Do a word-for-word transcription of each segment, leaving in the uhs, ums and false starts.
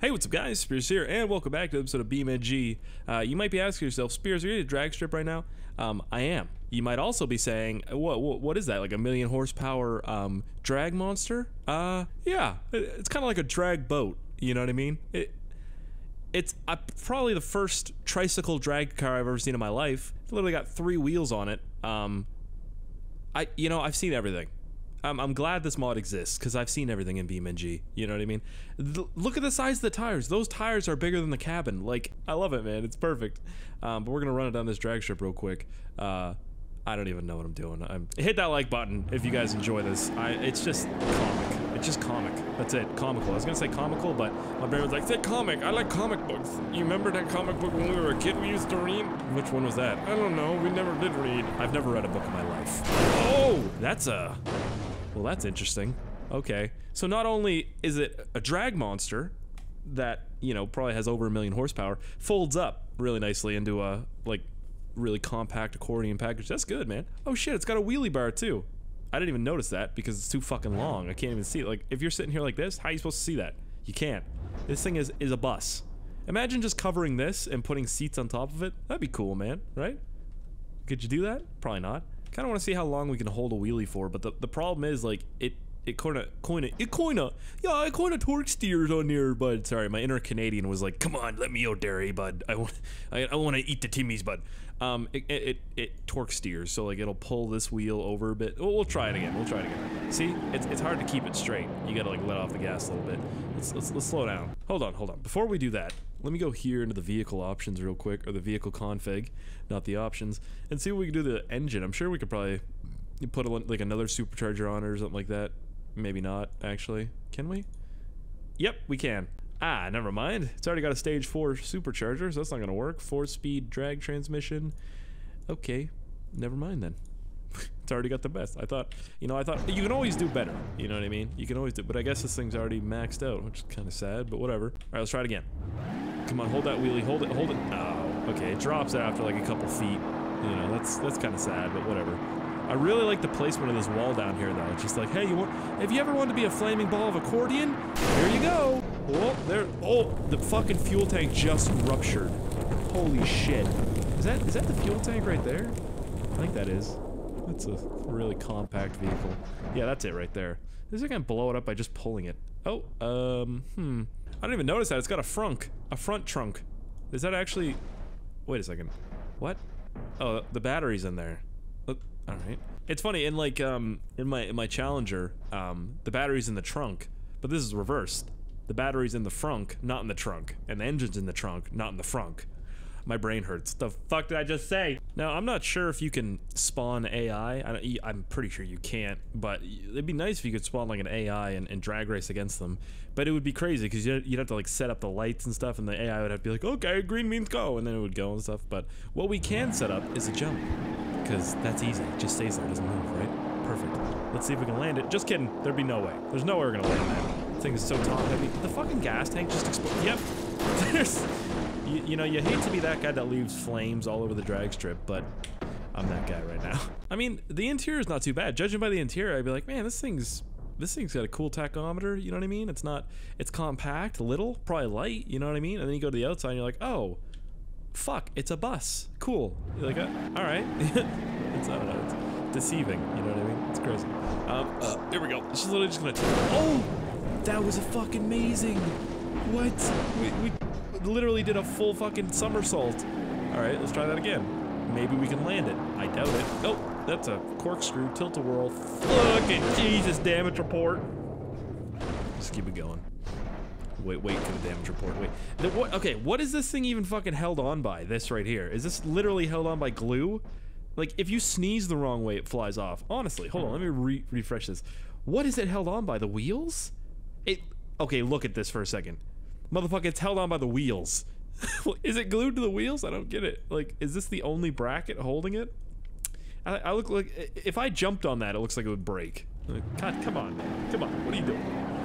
Hey, what's up guys, Spears here, and welcome back to the episode of BeamNG. Uh, you might be asking yourself, Spears, are you in a drag strip right now? Um, I am. You might also be saying, what, what, what is that, like a million horsepower um, drag monster? Uh, yeah, it, it's kind of like a drag boat, you know what I mean? It, it's uh, probably the first tricycle drag car I've ever seen in my life. It's literally got three wheels on it. Um, I, you know, I've seen everything. I'm, I'm glad this mod exists, because I've seen everything in BeamNG, you know what I mean? Th look at the size of the tires. Those tires are bigger than the cabin. Like, I love it, man. It's perfect. Um, but we're going to run it down this drag strip real quick. Uh, I don't even know what I'm doing. I'm, hit that like button if you guys enjoy this. I, it's just comic. It's just comic. That's it. Comical. I was going to say comical, but my brain was like, say comic. I like comic books. You remember that comic book when we were a kid we used to read? Which one was that? I don't know. We never did read. I've never read a book in my life. Oh, that's a... Well, that's interesting. Okay, so not only is it a drag monster that, you know, probably has over a million horsepower, folds up really nicely into a, like, really compact accordion package. That's good, man. Oh shit, it's got a wheelie bar too. I didn't even notice that because it's too fucking long. I can't even see it. Like, if you're sitting here like this, how are you supposed to see that? You can't. This thing is, is a bus. Imagine just covering this and putting seats on top of it. That'd be cool, man, right? Could you do that? Probably not. Kind of want to see how long we can hold a wheelie for, but the, the problem is, like, it it kinda kinda it kinda yeah I kinda torque steers on there, bud. Sorry, my inner Canadian was like, come on, let me out dairy, bud. I want I, I want to eat the Timmies, bud. Um, it it, it it torque steers, so like it'll pull this wheel over a bit. We'll, we'll try it again. We'll try it again. See, it's it's hard to keep it straight. You gotta like let off the gas a little bit. Let's let's, let's slow down. Hold on, hold on. Before we do that, let me go here into the vehicle options real quick, or the vehicle config, not the options, and see what we can do to the engine. I'm sure we could probably put a, like another supercharger on it or something like that. Maybe not, actually. Can we? Yep, we can. Ah, never mind. It's already got a stage four supercharger, so that's not going to work. Four-speed drag transmission. Okay, never mind then. It's already got the best. I thought, you know, I thought you can always do better. You know what I mean? You can always do, but I guess this thing's already maxed out, which is kind of sad, but whatever. All right, let's try it again. Come on, hold that wheelie, hold it, hold it. Oh, okay, it drops after like a couple feet. You know, that's that's kind of sad, but whatever. I really like the placement of this wall down here, though. It's just like, hey, you want? If you ever wanted to be a flaming ball of accordion, here you go. Oh, there. Oh, the fucking fuel tank just ruptured. Holy shit! Is that is that the fuel tank right there? I think that is. That's a really compact vehicle. Yeah, that's it right there. This is gonna blow it up by just pulling it. Oh, um, hmm. I didn't even notice that. It's got a frunk. A front trunk. Is that actually... Wait a second. What? Oh, the battery's in there. Oh, alright. It's funny, in like, um, in my, in my Challenger, um, the battery's in the trunk, but this is reversed. The battery's in the frunk, not in the trunk. And the engine's in the trunk, not in the frunk. My brain hurts. The fuck did I just say? Now, I'm not sure if you can spawn A I. I, I'm pretty sure you can't, but it'd be nice if you could spawn like an A I and, and drag race against them. But it would be crazy because you'd, you'd have to like set up the lights and stuff, and the A I would have to be like, okay, green means go, and then it would go and stuff. But what we can set up is a jump, because that's easy. It just stays there, doesn't move, right? Perfect. Let's see if we can land it. Just kidding. There'd be no way. There's no way we're gonna land that. This thing is so top heavy. The fucking gas tank just exploded. Yep. There's... You, you know, you hate to be that guy that leaves flames all over the drag strip, but I'm that guy right now. I mean, the interior's not too bad. Judging by the interior, I'd be like, man, this thing's this thing's got a cool tachometer, you know what I mean? It's not, it's compact, little, probably light, you know what I mean? And then you go to the outside and you're like, oh, fuck, it's a bus. Cool. You're like, oh, all right. It's, I don't know, it's deceiving, you know what I mean? It's crazy. Um, uh, here we go. She's literally just gonna, oh, that was a fucking amazing. What? We, we literally did a full fucking somersault. All right, let's try that again. Maybe we can land it. I doubt it. Oh, that's a corkscrew tilt-a-whirl. Fucking Jesus, damage report. Just keep it going. Wait, wait for the damage report. Wait. The, what, okay, what is this thing even fucking held on by? This right here. Is this literally held on by glue? Like, if you sneeze the wrong way, it flies off. Honestly, hold on. Let me re refresh this. What is it held on by? The wheels? It. Okay, look at this for a second. Motherfucker, it's held on by the wheels. Is it glued to the wheels? I don't get it. Like, is this the only bracket holding it? I, I look like, if I jumped on that, it looks like it would break. God, come on, man. Come on, what are you doing?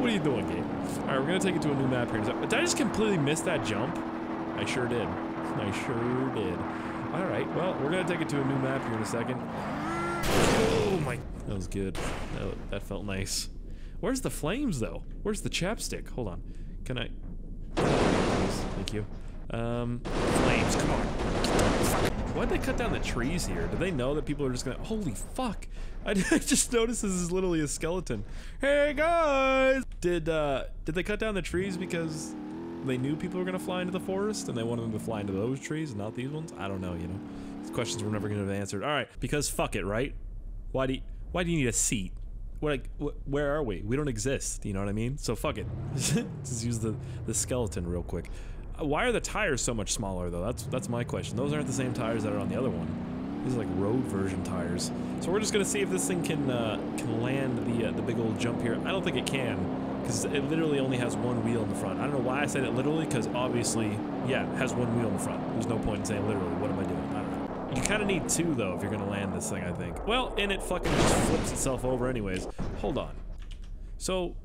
What are you doing, game? All right, we're gonna take it to a new map here. Did I just completely miss that jump? I sure did. I sure did. All right, well, we're gonna take it to a new map here in a second. Oh my, that was good. That, that felt nice. Where's the flames, though? Where's the chapstick? Hold on, can I? Thank you. Um, flames, come on. Why'd they cut down the trees here? Do they know that people are just gonna- Holy fuck! I, I just noticed this is literally a skeleton. Hey guys! Did, uh, did they cut down the trees because they knew people were gonna fly into the forest and they wanted them to fly into those trees and not these ones? I don't know, you know. These questions we're never gonna have answered. Alright, because fuck it, right? Why do you- why do you need a seat? What, where are we? We don't exist, you know what I mean? So fuck it. Just use the, the skeleton real quick. Why are the tires so much smaller though? That's that's my question. Those aren't the same tires that are on the other one. These are like road version tires. So we're just gonna see if this thing can uh, can land the uh, the big old jump here. I don't think it can because it literally only has one wheel in the front. I don't know why I said it literally because obviously, yeah, it has one wheel in the front. There's no point in saying literally. What am I doing? I don't know. You kind of need two though if you're gonna land this thing, I think. Well, and it fucking just flips itself over anyways. Hold on. So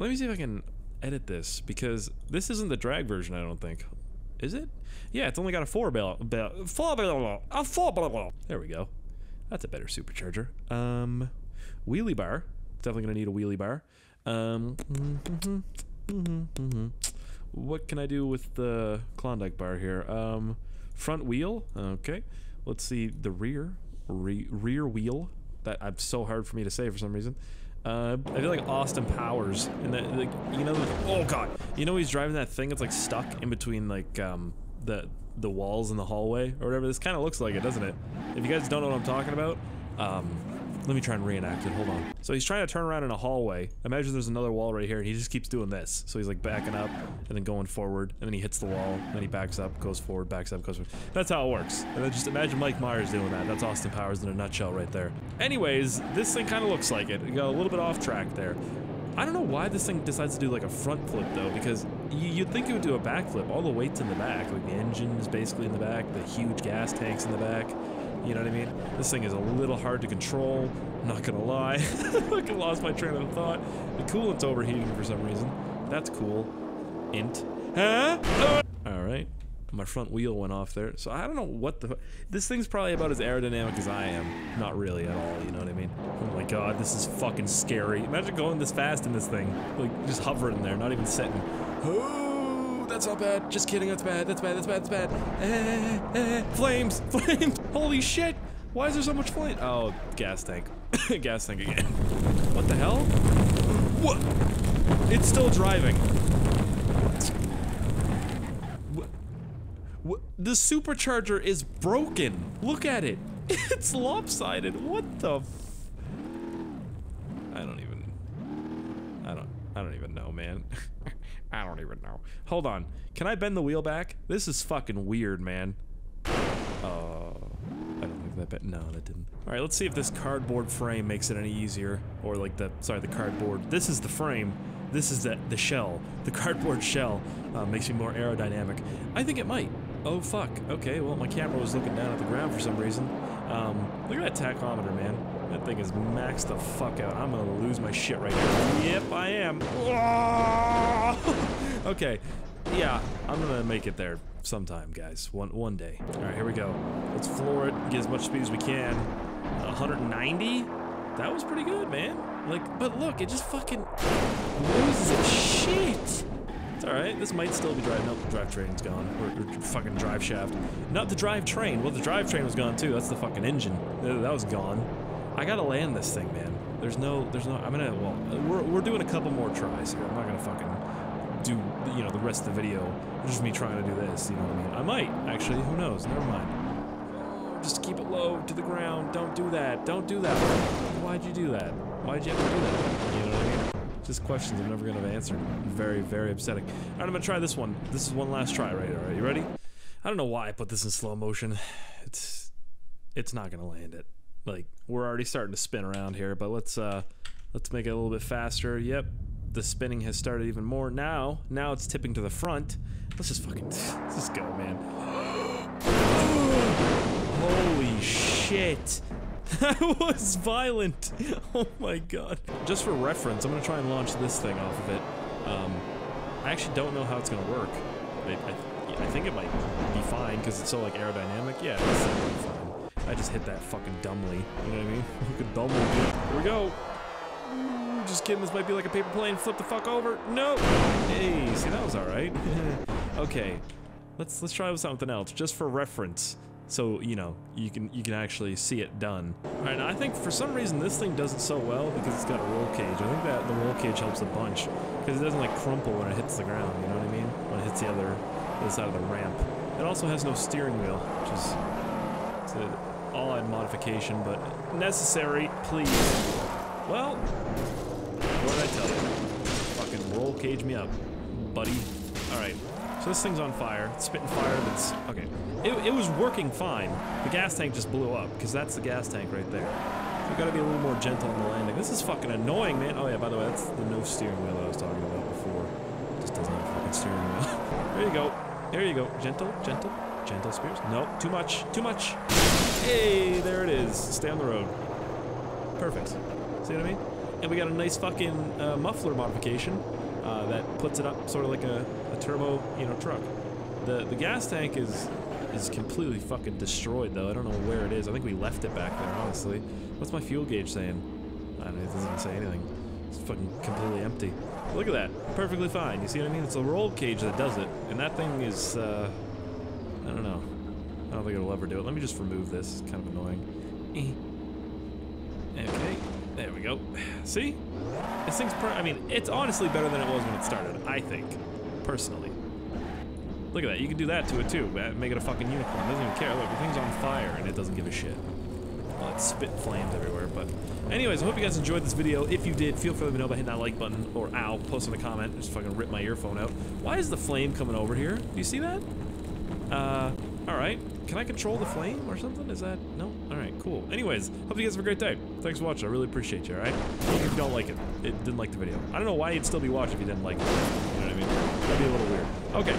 let me see if I can edit this because this isn't the drag version, I don't think. Is it? Yeah, it's only got a four bell, bell four bell, a four bell. There we go. That's a better supercharger. Um, wheelie bar. Definitely gonna need a wheelie bar. Um, mm-hmm, mm-hmm, mm-hmm. What can I do with the Klondike bar here? Um, front wheel. Okay. Let's see the rear, Re rear wheel. That I'm so hard for me to say for some reason. Uh, I feel like Austin Powers, and that, like, you know, like, oh god, you know he's driving that thing that's like stuck in between like um, the the walls in the hallway or whatever. This kind of looks like it, doesn't it? If you guys don't know what I'm talking about, um, let me try and reenact it. Hold on. So he's trying to turn around in a hallway. Imagine there's another wall right here, and he just keeps doing this. So he's like backing up and then going forward, and then he hits the wall, and then he backs up, goes forward, backs up, goes forward. That's how it works. And then just imagine Mike Myers doing that. That's Austin Powers in a nutshell right there. Anyways, this thing kind of looks like it. You got a little bit off track there. I don't know why this thing decides to do like a front flip though, because you'd think it would do a back flip. All the weight's in the back. Like the engine is basically in the back, the huge gas tank's in the back. You know what I mean? This thing is a little hard to control, I'm not gonna lie. I lost my train of thought. The coolant's overheating for some reason. That's cool. Int. Huh? Uh Alright. My front wheel went off there, so I don't know what the... This thing's probably about as aerodynamic as I am. Not really at all, you know what I mean? Oh my god, this is fucking scary. Imagine going this fast in this thing. Like, just hovering there, not even sitting. Oh! That's not bad. Just kidding. That's bad. That's bad. That's bad. That's bad. That's bad. Uh, uh, flames. Flames. Holy shit. Why is there so much flame? Oh, gas tank. Gas tank again. What the hell? What? It's still driving. What? What? The supercharger is broken. Look at it. It's lopsided. What the f- I don't even... I don't... I don't even know, man. I don't even know. Hold on. Can I bend the wheel back? This is fucking weird, man. Oh, I don't think that bent. No, that didn't. All right, let's see if this cardboard frame makes it any easier. Or like the, sorry, the cardboard. This is the frame. This is the, the shell. The cardboard shell uh, makes me more aerodynamic. I think it might. Oh, fuck. Okay, well, my camera was looking down at the ground for some reason. Um, look at that tachometer, man. That thing is maxed the fuck out. I'm gonna lose my shit right now. Yep, I am. Oh! Okay, yeah, I'm gonna make it there sometime, guys. One one day. All right, here we go. Let's floor it. Get as much speed as we can. one ninety. That was pretty good, man. Like, but look, it just fucking loses its shit. It's all right. This might still be driving. Nope, the drive train's gone. Or, or fucking drive shaft. Not the drive train. Well, the drive train was gone too. That's the fucking engine. That was gone. I gotta land this thing, man. There's no, there's no, I'm gonna, well, we're, we're doing a couple more tries here. I'm not gonna fucking do, you know, the rest of the video. It's just me trying to do this, you know what I mean? I might, actually, who knows, never mind. Just keep it low, to the ground, don't do that, don't do that. Why'd you do that? Why'd you have to do that? You know what I mean? Just questions I'm never gonna have answered. Very, very upsetting. Alright, I'm gonna try this one. This is one last try right here, alright, you ready? I don't know why I put this in slow motion. It's, it's not gonna land it. Like, we're already starting to spin around here, but let's, uh, let's make it a little bit faster. Yep, the spinning has started even more. Now, now it's tipping to the front. Let's just fucking, let's just go, man. Holy shit. That was violent. Oh my god. Just for reference, I'm gonna try and launch this thing off of it. Um, I actually don't know how it's gonna work. I, I, I think it might be fine, because it's so, like, aerodynamic. Yeah, it's gonna be fine. I just hit that fucking dumbly, you know what I mean? Look at dumbly, dude. Here we go! Just kidding, this might be like a paper plane, flip the fuck over! No! Hey, see, that was alright. Okay, let's let's try with something else just for reference, so you know you can you can actually see it done. All right, now I think for some reason this thing does it so well because it's got a roll cage. I think that the roll cage helps a bunch because it doesn't like crumple when it hits the ground. You know what I mean? When it hits the other, the other side of the ramp. It also has no steering wheel, which is it's an odd modification, but necessary, please. Well, what did I tell you? Fucking roll cage me up, buddy. All right. So this thing's on fire. It's spitting fire that's... Okay. It, it was working fine. The gas tank just blew up, because that's the gas tank right there. So we've got to be a little more gentle on the landing. This is fucking annoying, man. Oh, yeah, by the way, that's the no steering wheel I was talking about before. It just doesn't have a fucking steering wheel. There you go. There you go. Gentle, gentle, gentle, Spears. Nope. Too much. Too much. Hey, there it is. Stay on the road. Perfect. See what I mean? And we got a nice fucking uh, muffler modification. Uh, that puts it up sort of like a, a turbo, you know, truck. The the gas tank is is completely fucking destroyed though. I don't know where it is. I think we left it back there, honestly. What's my fuel gauge saying? I don't know, it doesn't say anything. It's fucking completely empty. Look at that. Perfectly fine. You see what I mean? It's a roll cage that does it. And that thing is, uh, I don't know. I don't think it'll ever do it. Let me just remove this. It's kind of annoying. Okay. There we go. See? This thing's per- I mean, it's honestly better than it was when it started, I think. Personally. Look at that, you can do that to it too. Make it a fucking unicorn, it doesn't even care. Look, the thing's on fire and it doesn't give a shit. Well, it spit flames everywhere, but... Anyways, I hope you guys enjoyed this video. If you did, feel free to let me know by hitting that like button, or ow, posting a comment, just fucking rip my earphone out. Why is the flame coming over here? Do you see that? Uh, alright. Can I control the flame or something? Is that... No? Alright, cool. Anyways, hope you guys have a great day. Thanks for watching. I really appreciate you, alright? Even if you don't like it. It didn't like the video. I don't know why you'd still be watching if you didn't like it. You know what I mean? That'd be a little weird. Okay.